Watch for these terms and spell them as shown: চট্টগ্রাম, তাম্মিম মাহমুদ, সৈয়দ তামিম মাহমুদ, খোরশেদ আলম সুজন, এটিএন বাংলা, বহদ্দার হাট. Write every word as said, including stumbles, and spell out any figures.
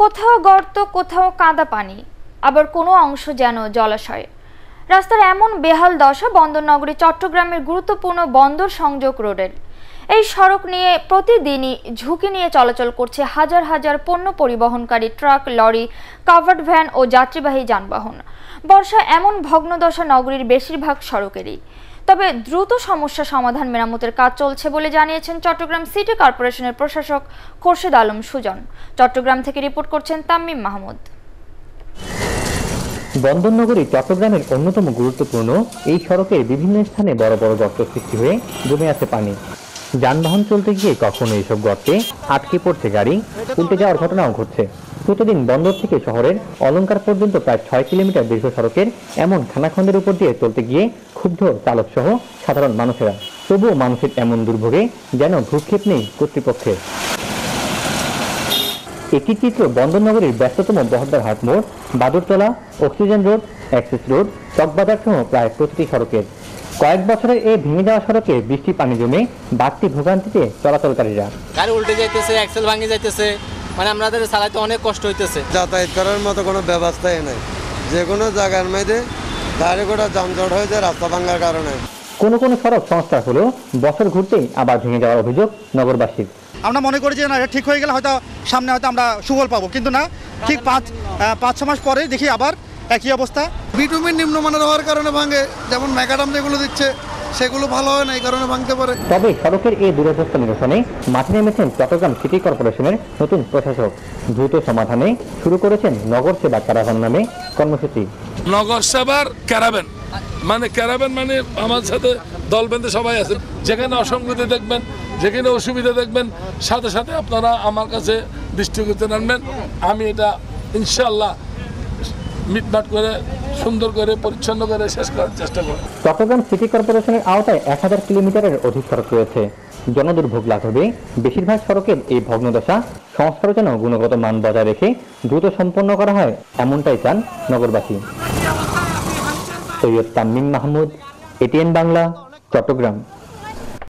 কোথাও গর্ত, কোথাও কাদা পানি, আবার কোনো অংশ যেন জলাশয়। রাস্তার এমন বেহাল দশা বন্দর নগরী চট্টগ্রামের গুরুত্বপূর্ণ বন্দর সংযোগ রোডের। এই সড়ক নিয়ে প্রতিদিনই ঝুঁকি নিয়ে চলাচল করছে হাজার হাজার পণ্য পরিবহনকারী ট্রাক, লরি, কাভার্ড ভ্যান ও যাত্রীবাহী যানবাহন। বর্ষা এমন ভগ্নদশা নগরীর বেশিরভাগ সড়কেরই। তবে দ্রুত সমস্যা সমাধান মেরামতের কাজ চলছে বলে জানিয়েছেন চট্টগ্রাম সিটি কর্পোরেশনের প্রশাসক খোরশেদ আলম সুজন। চট্টগ্রাম থেকে রিপোর্ট করছেন তাম্মিম মাহমুদ। বন্দর নগরী চট্টগ্রামের অন্যতম গুরুত্বপূর্ণ এই সড়কে বিভিন্ন স্থানে বড় বড় গর্ত সৃষ্টি হয়ে জমে আছে পানি। যানবাহন চলতে গিয়ে কখনো এইসব গর্তে আটকে পড়ছে গাড়ি, উল্টে যাওয়ার ঘটনাও ঘটছে। প্রতিদিন বন্দর থেকে শহরের অলঙ্কার পর্যন্ত প্রায় ছয় কিলোমিটার দীর্ঘ সড়কের এমন খানাখন্দের উপর দিয়ে চলতে গিয়ে ক্ষুব্ধ চালক সহ সাধারণ মানুষেরা। তবুও মানুষের এমন দুর্ভোগে যেন ভ্রুক্ষেপ নেই কর্তৃপক্ষের। একটি চিত্র বন্দর নগরীর ব্যস্ততম বহদ্দার হাট মোড়, Badurtala, oxygen road, access road, Chawkbazar সহ প্রায় প্রতিটি সড়কের। কয়েক বছরের এই ভেঙে যাওয়া সড়কে বৃষ্টি পানি জমে বাড়তি ভোগান্তিতে চলাচলকারীরা। গাড়ি উল্টে যাইতেছে, অ্যাক্সেল ভাঙে যাইতেছে, মানে আমাদের চালাতে অনেক কষ্ট হইতেছে। যাতায়াত করার মতো কোনো ব্যবস্থাই নাই। যে কোনো জায়গার মধ্যে গাড়ি ঘোড়া যানজট হয়ে যায় রাস্তা ভাঙার কারণে। কোনো কোনো সড়ক সংস্কার হলেও বছর ঘুরতেই আবার ভেঙে যাওয়ার অভিযোগ নগরবাসীর। আমরা মনে করি যে না, ঠিক হয়ে গেলে হয়তো সামনে হয়তো আমরা সুফল পাবো, কিন্তু না, ঠিক পাঁচ পাঁচ ছ মাস পরে দেখি আবার একই অবস্থা। বিটুমিন নিম্নমানের হওয়ার কারণে ভাঙে, যেমন ম্যাকাডাম যেগুলো দিচ্ছে সেগুলো ভালো হয় না, এই কারণে ভাঙতে পারে। তবে সড়কের এই দুরবস্থা নিরসনে মাঠে নেমেছেন চট্টগ্রাম সিটি কর্পোরেশনের নতুন প্রশাসক। দ্রুত সমাধানে শুরু করেছেন নগর সেবা ক্যারাভান নামে কর্মসূচি। নগর সেবার ক্যারাভান মানে ক্যারাভান মানে আমার সাথে দল বেঁধে সবাই আছে। যেখানে অসংগতি দেখবেন, যেখানে অসুবিধা দেখবেন, সাথে সাথে আপনারা আমার কাছে দৃষ্টিগোচর আনবেন। আমি এটা ইনশাআল্লাহ মিটমাট করে সুন্দর করে পরিচ্ছন্ন করে শেষ করার চেষ্টা করব। চট্টগ্রাম সিটি কর্পোরেশনের আওতায় এক হাজার কিলোমিটারের অধিক সড়ক রয়েছে। জনদুর্ভোগ লাঘবে বেশিরভাগ সড়কের এই ভগ্নদশা সংস্কারের জন্য গুণগত মান বজায় রেখে দ্রুত সম্পন্ন করা হয়, এমনটাই চান নগরবাসী। সৈয়দ তামিম মাহমুদ, এটিএন বাংলা, চট্টগ্রাম।